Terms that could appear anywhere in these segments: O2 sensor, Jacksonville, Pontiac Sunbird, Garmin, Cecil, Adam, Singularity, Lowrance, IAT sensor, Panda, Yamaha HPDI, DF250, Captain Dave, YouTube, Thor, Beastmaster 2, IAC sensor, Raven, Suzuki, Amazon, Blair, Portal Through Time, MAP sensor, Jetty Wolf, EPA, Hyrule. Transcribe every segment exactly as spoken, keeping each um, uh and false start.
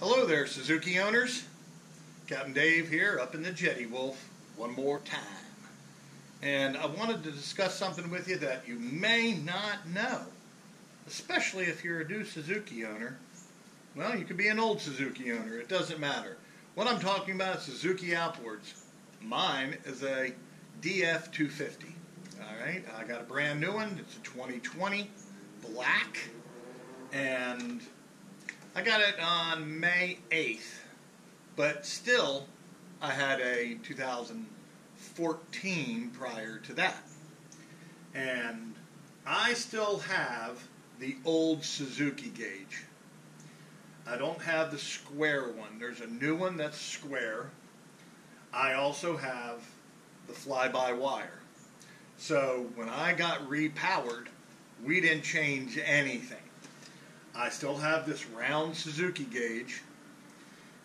Hello there, Suzuki owners. Captain Dave here, up in the Jetty Wolf one more time. And I wanted to discuss something with you that you may not know, especially if you're a new Suzuki owner. Well, you could be an old Suzuki owner, it doesn't matter. What I'm talking about is Suzuki outboards. Mine is a D F two fifty. Alright, I got a brand new one. It's a twenty twenty black, and I got it on May eighth, but still I had a two thousand fourteen prior to that. And I still have the old Suzuki gauge. I don't have the square one. There's a new one that's square. I also have the fly-by-wire. So when I got repowered, we didn't change anything. I still have this round Suzuki gauge.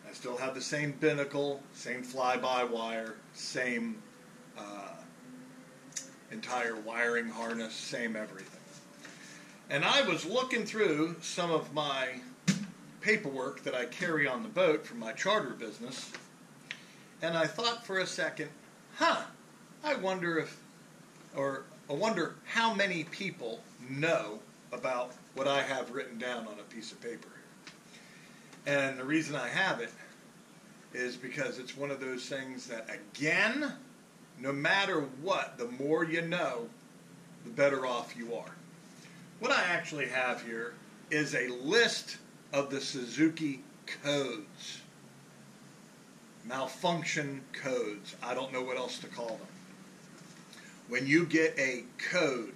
I still have the same binnacle, same fly-by-wire, same uh, entire wiring harness, same everything. And I was looking through some of my paperwork that I carry on the boat from my charter business, and I thought for a second, huh, I wonder if, or I wonder how many people know about what I have written down on a piece of paper. And the reason I have it is because it's one of those things that, again, no matter what, the more you know, the better off you are. What I actually have here is a list of the Suzuki codes, malfunction codes. I don't know what else to call them. When you get a code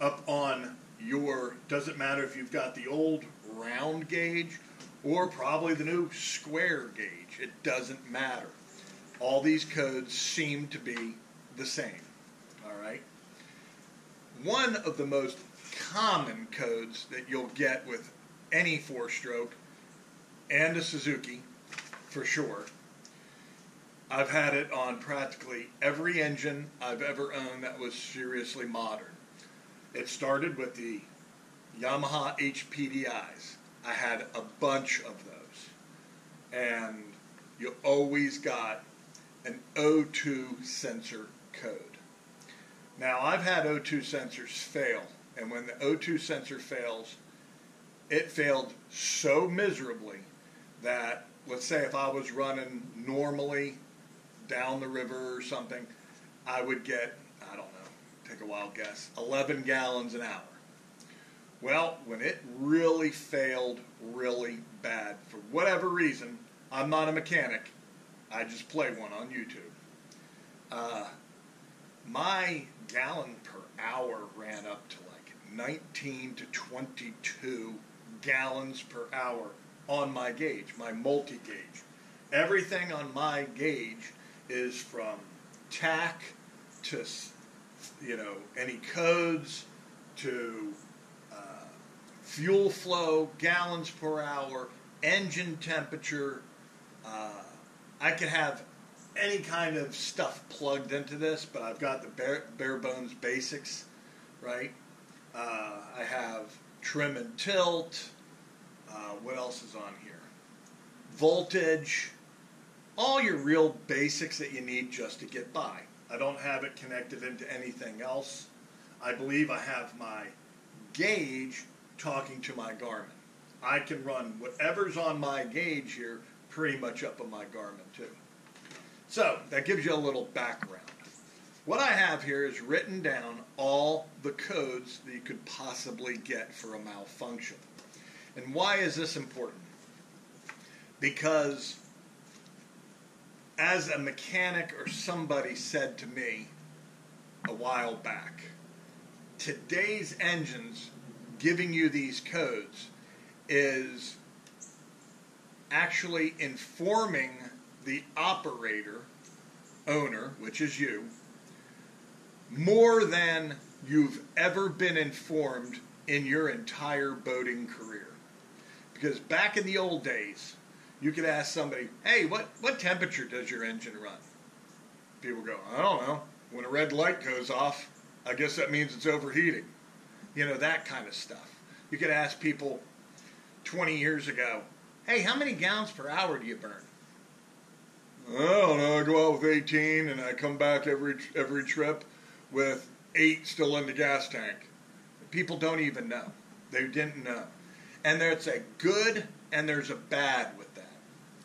up on your, doesn't matter if you've got the old round gauge or probably the new square gauge, it doesn't matter. All these codes seem to be the same, all right? One of the most common codes that you'll get with any four-stroke and a Suzuki, for sure, I've had it on practically every engine I've ever owned that was seriously modern. It started with the Yamaha H P D Is. I had a bunch of those. And you always got an O two sensor code. Now, I've had O two sensors fail. And when the O two sensor fails, it failed so miserably that, let's say if I was running normally down the river or something, I would get, I don't know, take a wild guess, eleven gallons an hour. Well, when it really failed really bad, for whatever reason, I'm not a mechanic, I just play one on YouTube. Uh, my gallon per hour ran up to like nineteen to twenty-two gallons per hour on my gauge, my multi-gauge. Everything on my gauge is from tack to, you know, any codes to uh, fuel flow, gallons per hour, engine temperature. Uh, I could have any kind of stuff plugged into this, but I've got the bare, bare bones basics, right? Uh, I have trim and tilt. Uh, what else is on here? Voltage. All your real basics that you need just to get by. I don't have it connected into anything else. I believe I have my gauge talking to my Garmin. I can run whatever's on my gauge here pretty much up on my Garmin too. So that gives you a little background. What I have here is written down all the codes that you could possibly get for a malfunction. And why is this important? Because as a mechanic or somebody said to me a while back, today's engines giving you these codes is actually informing the operator, owner, which is you, more than you've ever been informed in your entire boating career. Because back in the old days, you could ask somebody, hey, what, what temperature does your engine run? People go, I don't know. When a red light goes off, I guess that means it's overheating. You know, that kind of stuff. You could ask people twenty years ago, Hey, how many gallons per hour do you burn? I don't know. I go out with eighteen, and I come back every every trip with eight still in the gas tank. People don't even know. They didn't know. And there's a good and there's a bad with that,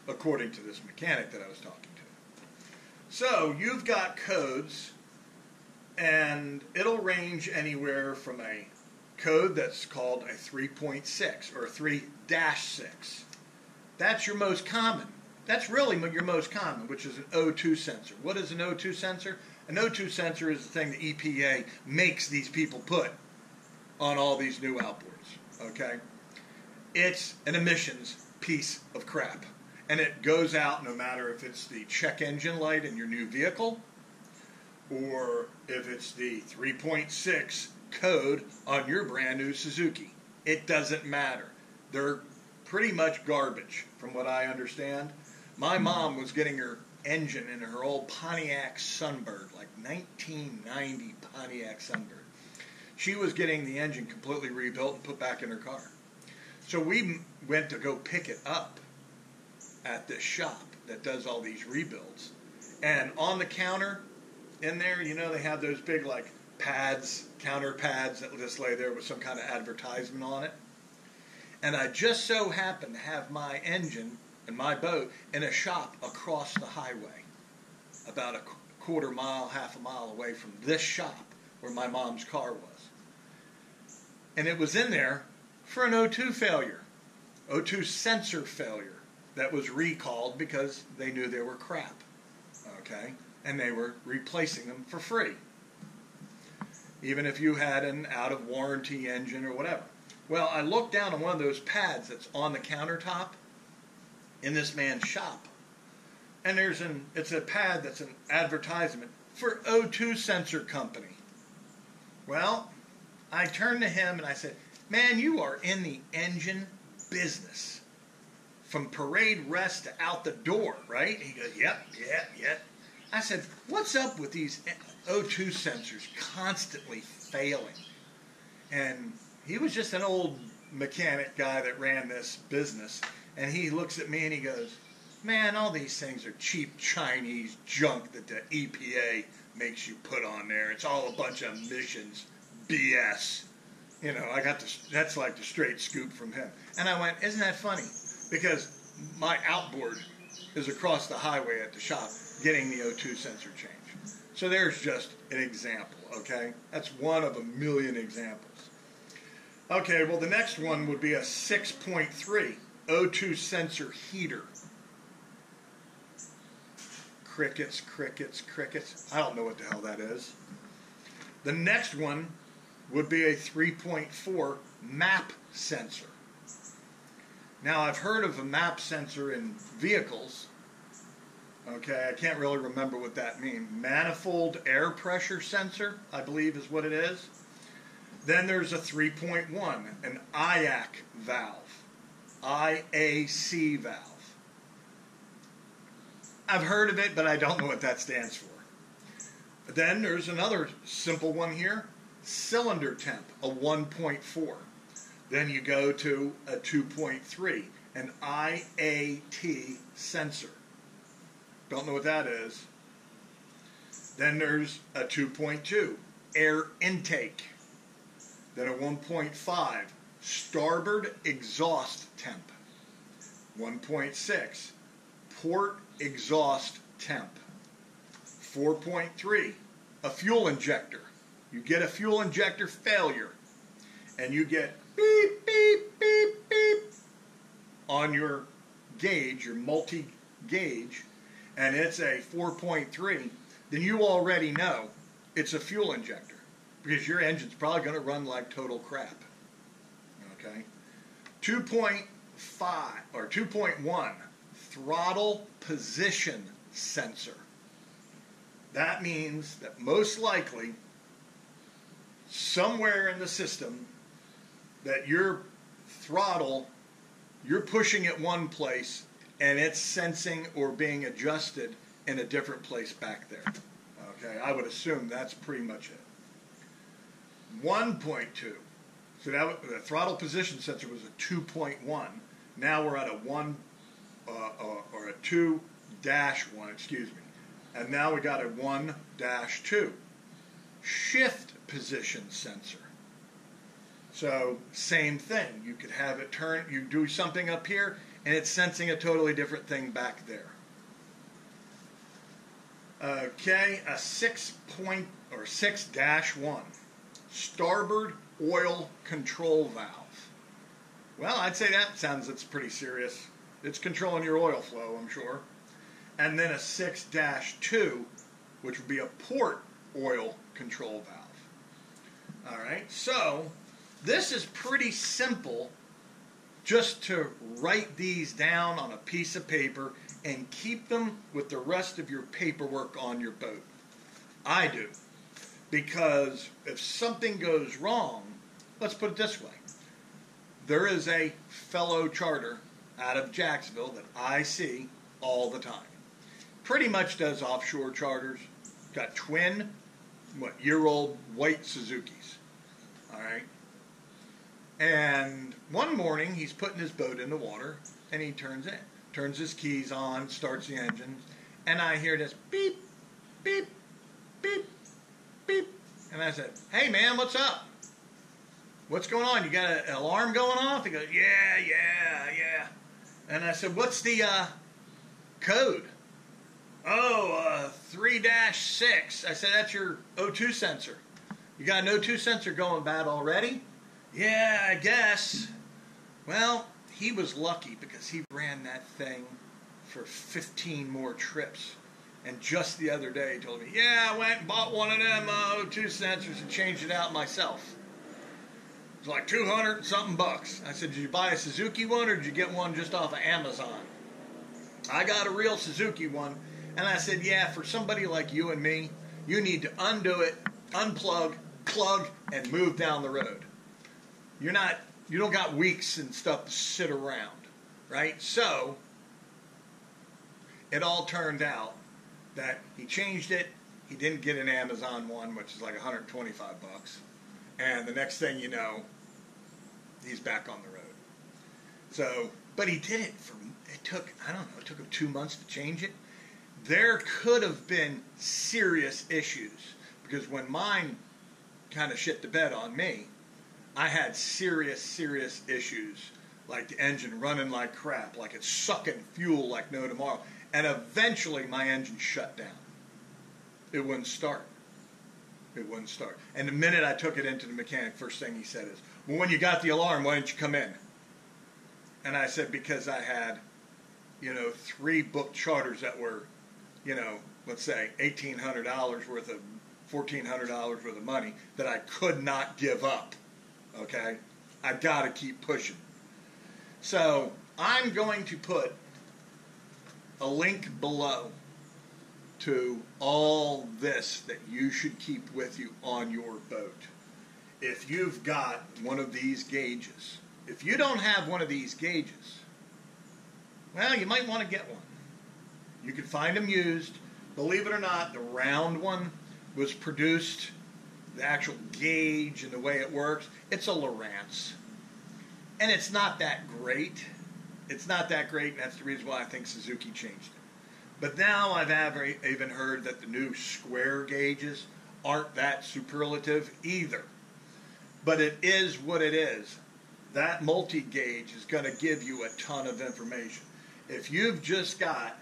according to this mechanic that I was talking to. So you've got codes, and it'll range anywhere from a code that's called a three point six or a three dash six. That's your most common. That's really your most common, which is an O two sensor. What is an O two sensor? An O two sensor is the thing the E P A makes these people put on all these new outboards, okay? It's an emissions piece of crap, and it goes out no matter if it's the check engine light in your new vehicle or if it's the three point six code on your brand new Suzuki. It doesn't matter. They're pretty much garbage, from what I understand. My mom was getting her engine in her old Pontiac Sunbird, like nineteen ninety Pontiac Sunbird. She was getting the engine completely rebuilt and put back in her car. So we went to go pick it up at this shop that does all these rebuilds. And on the counter in there, you know, they have those big, like, pads, counter pads that just lay there with some kind of advertisement on it. And I just so happened to have my engine and my boat in a shop across the highway, about a quarter mile, half a mile away from this shop where my mom's car was. And it was in there for an O two failure, O two sensor failure that was recalled because they knew they were crap, okay? And they were replacing them for free, even if you had an out-of-warranty engine or whatever. Well, I looked down on one of those pads that's on the countertop in this man's shop, and there's an, it's a pad that's an advertisement for O two sensor company. Well, I turned to him and I said, man, you are in the engine business, from parade rest to out the door, right? And he goes, yep, yep, yep. I said, what's up with these O two sensors constantly failing? And he was just an old mechanic guy that ran this business, and he looks at me and he goes, man, all these things are cheap Chinese junk that the E P A makes you put on there. It's all a bunch of emissions B S. You know, I got this, that's like the straight scoop from him. And I went, isn't that funny? Because my outboard is across the highway at the shop getting the O two sensor change. So there's just an example, okay? That's one of a million examples. Okay, well, the next one would be a six point three O two sensor heater. Crickets, crickets, crickets. I don't know what the hell that is. The next one would be a three point four map sensor. Now, I've heard of a map sensor in vehicles. Okay, I can't really remember what that means. Manifold air pressure sensor, I believe, is what it is. Then there's a three point one, an I A C valve. I A C valve. I've heard of it, but I don't know what that stands for. Then there's another simple one here, cylinder temp, a one point four. Then you go to a two point three, an I A T sensor. Don't know what that is. Then there's a two point two, air intake. Then a one point five, starboard exhaust temp. one point six, port exhaust temp. four point three, a fuel injector. You get a fuel injector failure, and you get beep, beep, beep, beep on your gauge, your multi-gauge, and it's a four point three, then you already know it's a fuel injector because your engine's probably going to run like total crap, okay? two point five, or two point one, throttle position sensor. That means that most likely somewhere in the system that your throttle, you're pushing at one place and it's sensing or being adjusted in a different place back there. Okay, I would assume that's pretty much it. one point two, so that, the throttle position sensor was a two point one. Now we're at a one uh, or a two dash one, excuse me. And now we got a one dash two. Shift position sensor. So same thing. You could have it turn, you do something up here, and it's sensing a totally different thing back there. Okay, a six point or six dash one. Starboard oil control valve. Well, I'd say that sounds it's pretty serious. It's controlling your oil flow, I'm sure. And then a six dash two, which would be a port oil control valve. All right, so this is pretty simple, just to write these down on a piece of paper and keep them with the rest of your paperwork on your boat. I do, because if something goes wrong, let's put it this way. There is a fellow charter out of Jacksonville that I see all the time. Pretty much does offshore charters. Got twin, what, year-old white Suzukis. All right. And one morning, he's putting his boat in the water, and he turns in. Turns his keys on, starts the engine, and I hear this beep, beep, beep, beep. And I said, hey, man, what's up? What's going on? You got an alarm going off? He goes, yeah, yeah, yeah. And I said, what's the uh, code? Oh, uh, three dash six. I said, that's your O two sensor. You got an O two sensor going bad already? Yeah, I guess. Well, he was lucky because he ran that thing for fifteen more trips. And just the other day he told me, yeah, I went and bought one of them uh, O two sensors and changed it out myself. It was like two hundred and something bucks. I said, did you buy a Suzuki one or did you get one just off of Amazon? I got a real Suzuki one. And I said, yeah, for somebody like you and me, you need to undo it, unplug, plug, and move down the road. You're not, you don't got weeks and stuff to sit around, right? So, it all turned out that he changed it. He didn't get an Amazon one, which is like one hundred twenty-five bucks. And the next thing you know, he's back on the road. So, but he did it for, it took, I don't know, it took him two months to change it. There could have been serious issues, because when mine kind of shit the bed on me, I had serious, serious issues, like the engine running like crap, like it's sucking fuel like no tomorrow, and eventually my engine shut down. It wouldn't start. It wouldn't start. And the minute I took it into the mechanic, first thing he said is, well, when you got the alarm, why didn't you come in? And I said, because I had, you know, three booked charters that were, you know, let's say eighteen hundred dollars worth of, fourteen hundred dollars worth of money that I could not give up, okay? I got to keep pushing. So I'm going to put a link below to all this that you should keep with you on your boat. If you've got one of these gauges, if you don't have one of these gauges, well, you might want to get one. You can find them used. Believe it or not, the round one was produced, the actual gauge and the way it works. It's a Lowrance. And it's not that great. It's not that great, and that's the reason why I think Suzuki changed it. But now I've even heard that the new square gauges aren't that superlative either. But it is what it is. That multi-gauge is going to give you a ton of information. If you've just got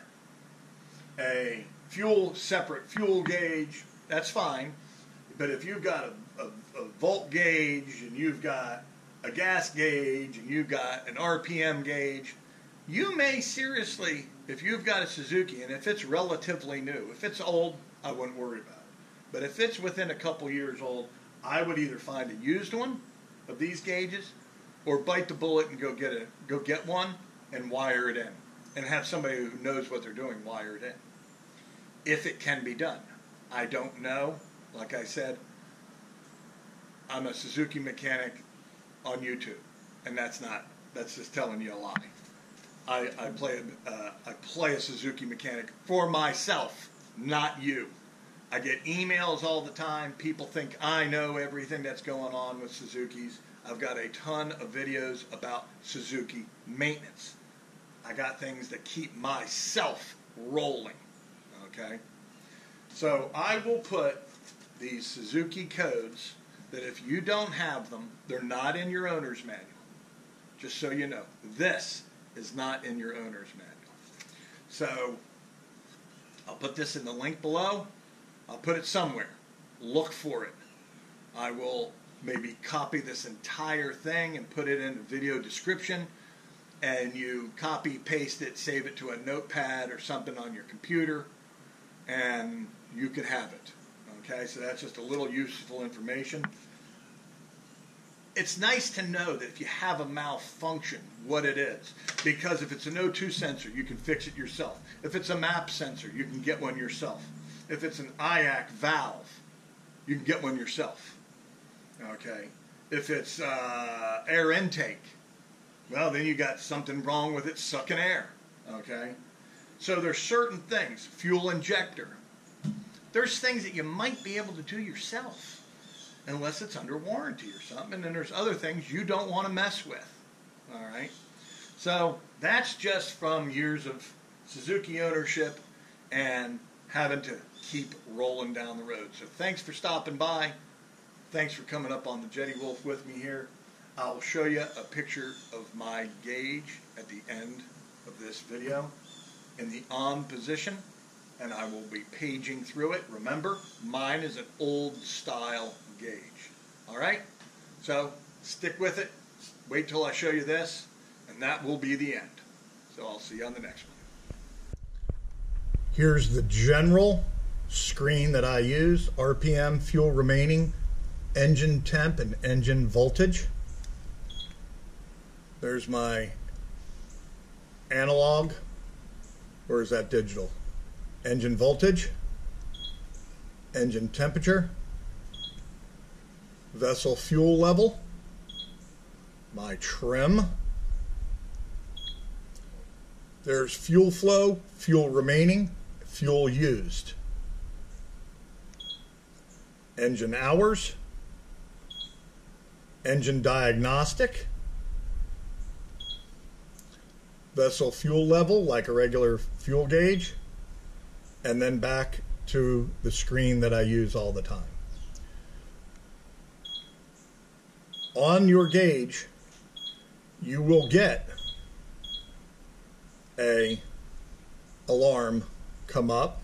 a fuel, separate fuel gauge, that's fine. But if you've got a, a, a volt gauge, and you've got a gas gauge, and you've got an R P M gauge, you may seriously, if you've got a Suzuki, and if it's relatively new, if it's old, I wouldn't worry about it. But if it's within a couple years old, I would either find a used one of these gauges, or bite the bullet and go get it, go get one and wire it in. And have somebody who knows what they're doing wire it in. If it can be done. I don't know. Like I said, I'm a Suzuki mechanic on YouTube. And that's not, that's just telling you a lie. I, I, play, uh, I play a Suzuki mechanic for myself, not you. I get emails all the time. People think I know everything that's going on with Suzukis. I've got a ton of videos about Suzuki maintenance. I got things that keep myself rolling, okay? So I will put these Suzuki codes that if you don't have them, they're not in your owner's manual. Just so you know, this is not in your owner's manual. So I'll put this in the link below. I'll put it somewhere. Look for it. I will maybe copy this entire thing and put it in the video description, and you copy, paste it, save it to a notepad or something on your computer, and you could have it. Okay, so that's just a little useful information. It's nice to know that if you have a malfunction, what it is. Because if it's an O two sensor, you can fix it yourself. If it's a MAP sensor, you can get one yourself. If it's an I A C valve, you can get one yourself. Okay. If it's uh, air intake, well, then you got something wrong with it sucking air. Okay. So there's certain things. Fuel injector. There's things that you might be able to do yourself, unless it's under warranty or something. And then there's other things you don't want to mess with. All right. So that's just from years of Suzuki ownership and having to keep rolling down the road. So thanks for stopping by. Thanks for coming up on the Jetty Wolf with me here. I'll show you a picture of my gauge at the end of this video in the on position, and I will be paging through it. Remember, mine is an old style gauge. All right? So stick with it. Wait till I show you this, and that will be the end. So I'll see you on the next one. Here's the general screen that I use: R P M, fuel remaining, engine temp, and engine voltage. There's my analog, or is that digital? Engine voltage, engine temperature, vessel fuel level, my trim. There's fuel flow, fuel remaining, fuel used, engine hours, engine diagnostic, vessel fuel level like a regular fuel gauge, and then back to the screen that I use all the time. On your gauge, you will get an alarm come up,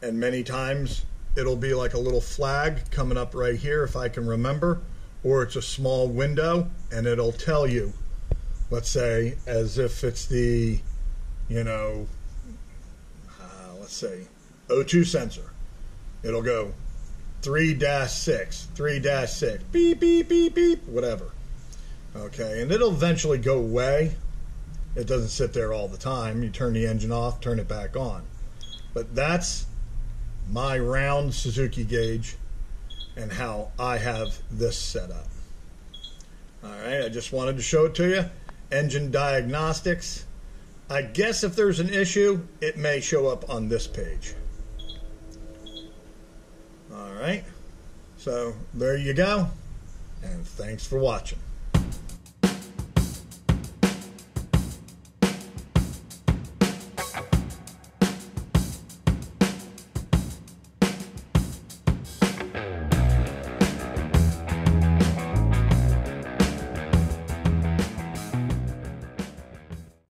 and many times it'll be like a little flag coming up right here if I can remember, or it's a small window and it'll tell you, let's say, as if it's the, you know, uh, let's say O two sensor. It'll go three dash six, three dash six, beep, beep, beep, beep, whatever. Okay, and it'll eventually go away. It doesn't sit there all the time. You turn the engine off, turn it back on. But that's my round Suzuki gauge and how I have this set up. All right, I just wanted to show it to you. Engine diagnostics. I guess if there's an issue, it may show up on this page. All right, so there you go, and thanks for watching.